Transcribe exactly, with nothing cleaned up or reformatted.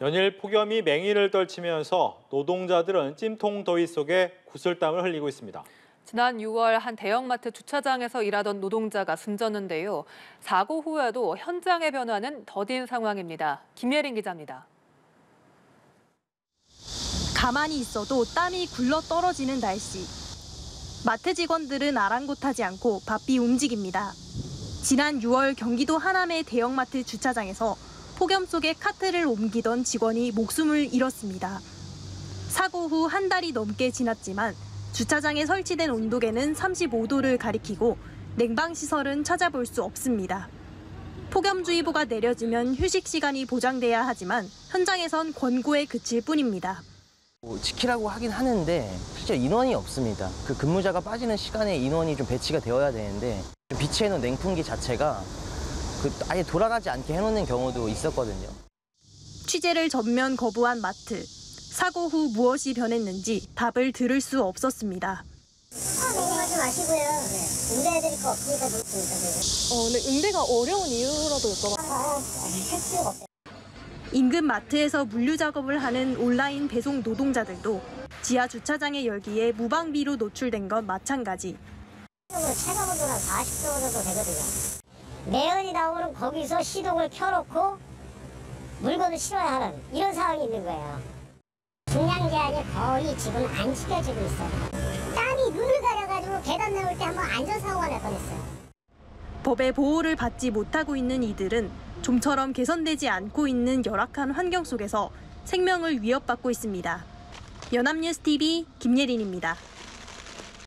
연일 폭염이 맹위를 떨치면서 노동자들은 찜통 더위 속에 구슬땀을 흘리고 있습니다. 지난 유월 한 대형마트 주차장에서 일하던 노동자가 숨졌는데요. 사고 후에도 현장의 변화는 더딘 상황입니다. 김예린 기자입니다. 가만히 있어도 땀이 굴러 떨어지는 날씨. 마트 직원들은 아랑곳하지 않고 바삐 움직입니다. 지난 유월 경기도 하남의 대형마트 주차장에서 폭염 속에 카트를 옮기던 직원이 목숨을 잃었습니다. 사고 후 한 달이 넘게 지났지만 주차장에 설치된 온도계는 삼십오 도를 가리키고 냉방시설은 찾아볼 수 없습니다. 폭염주의보가 내려지면 휴식 시간이 보장돼야 하지만 현장에선 권고에 그칠 뿐입니다. 지키라고 하긴 하는데 실제 인원이 없습니다. 그 근무자가 빠지는 시간에 인원이 좀 배치가 되어야 되는데 비치해놓은 냉풍기 자체가 그 아예 돌아가지 않게 해놓는 경우도 있었거든요. 취재를 전면 거부한 마트. 사고 후 무엇이 변했는지 답을 들을 수 없었습니다. 차 내리지 마시고요. 응대해드릴 거 없으니까 좋습니다. 어, 근데 응대가 어려운 이유라도 여쭤봐. 인근 마트에서 물류 작업을 하는 온라인 배송 노동자들도 지하 주차장의 열기에 무방비로 노출된 건 마찬가지. 차가 온도가 사십 도 정도 되거든요. 매연이 나오면 거기서 시동을 켜놓고 물건을 실어야 하는 이런 상황이 있는 거예요. 중량 제한이 거의 지금 안 지켜지고 있어요. 땀이 눈을 가려가지고 계단 나올 때 한번 안전사고가 날 뻔했어요. 법의 보호를 받지 못하고 있는 이들은 좀처럼 개선되지 않고 있는 열악한 환경 속에서 생명을 위협받고 있습니다. 연합뉴스 티비 김예린입니다.